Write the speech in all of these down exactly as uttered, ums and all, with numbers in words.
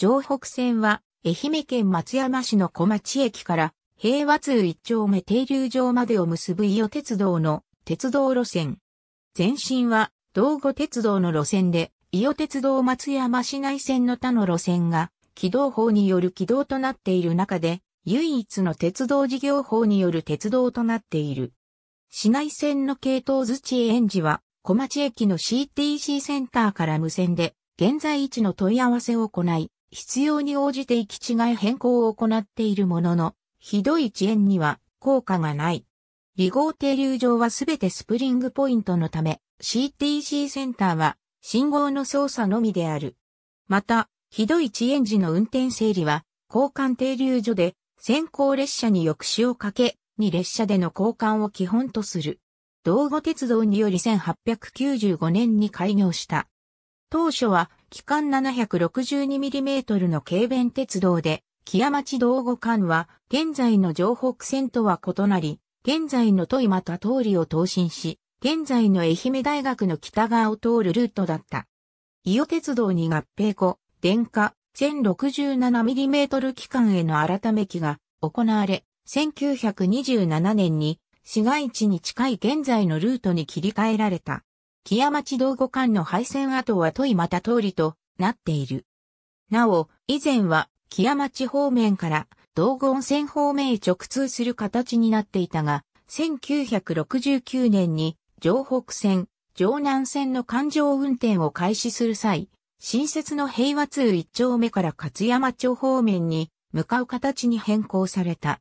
城北線は、愛媛県松山市の小町駅から、平和通一丁目停留場までを結ぶ伊予鉄道の鉄道路線。前身は、道後鉄道の路線で、伊予鉄道松山市内線の他の路線が、軌道法による軌道となっている中で、唯一の鉄道事業法による鉄道となっている。市内線の系統槌園寺は、小町駅の シーティーシー センターから無線で、現在位置の問い合わせを行い、必要に応じて行き違い変更を行っているものの、ひどい遅延には効果がない。離合停留場はすべてスプリングポイントのため、シーティーシー センターは信号の操作のみである。また、ひどい遅延時の運転整理は、交換停留所で先行列車に抑止をかけ、に列車での交換を基本とする。道後鉄道によりせんはっぴゃくきゅうじゅうごねんに開業した。当初は、基間 ななひゃくろくじゅうにミリメートル の軽便鉄道で、木屋町道後間は、現在の城北線とは異なり、現在の戸井また通りを東進し、現在の愛媛大学の北側を通るルートだった。伊予鉄道に合併後、電化 せんろくじゅうななミリメートル 基間への改め期が行われ、せんきゅうひゃくにじゅうななねんに市街地に近い現在のルートに切り替えられた。木屋町道後間の廃線跡は戸井又通りとなっている。なお、以前は木屋町方面から道後温泉方面へ直通する形になっていたが、せんきゅうひゃくろくじゅうきゅうねんに城北線、城南線の環状運転を開始する際、新設の平和通一丁目から勝山町方面に向かう形に変更された。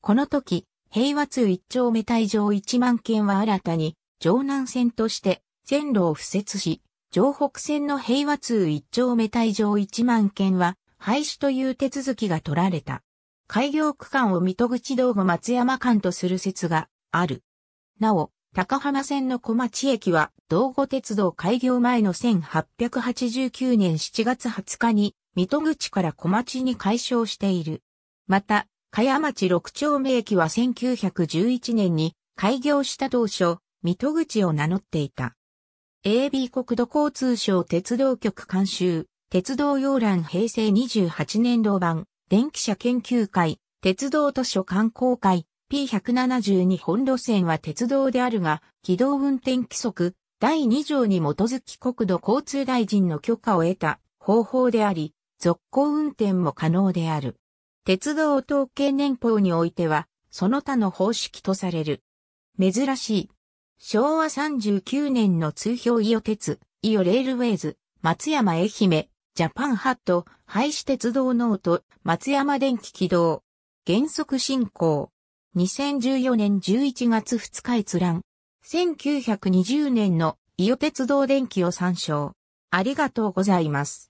この時、平和通一丁目退場いちまんけんは新たに城南線として、線路を敷設し、城北線の平和通一丁目退場いちまんけんは廃止という手続きが取られた。開業区間を水戸口道後松山間とする説がある。なお、高浜線の小町駅は道後鉄道開業前のせんはっぴゃくはちじゅうきゅうねんしちがつはつかに水戸口から小町に改称している。また、香屋町六丁目駅はせんきゅうひゃくじゅういちねんに開業した当初、水戸口を名乗っていた。エービー 国土交通省鉄道局監修、鉄道要覧平成にじゅうはちねんどう版、電気車研究会、鉄道図書観光会、ピーひゃくななじゅうに 本路線は鉄道であるが、軌道運転規則、だいにじょうに基づき国土交通大臣の許可を得た方法であり、続行運転も可能である。鉄道統計年報においては、その他の方式とされる。珍しい。昭和さんじゅうきゅうねんの通標伊予鉄、伊予レールウェイズ、松山愛媛、ジャパンハット、廃止鉄道ノート、松山電気軌道、原則進行。にせんじゅうよねんじゅういちがつふつか閲覧。せんきゅうひゃくにじゅうねんの伊予鉄道電気を参照。ありがとうございます。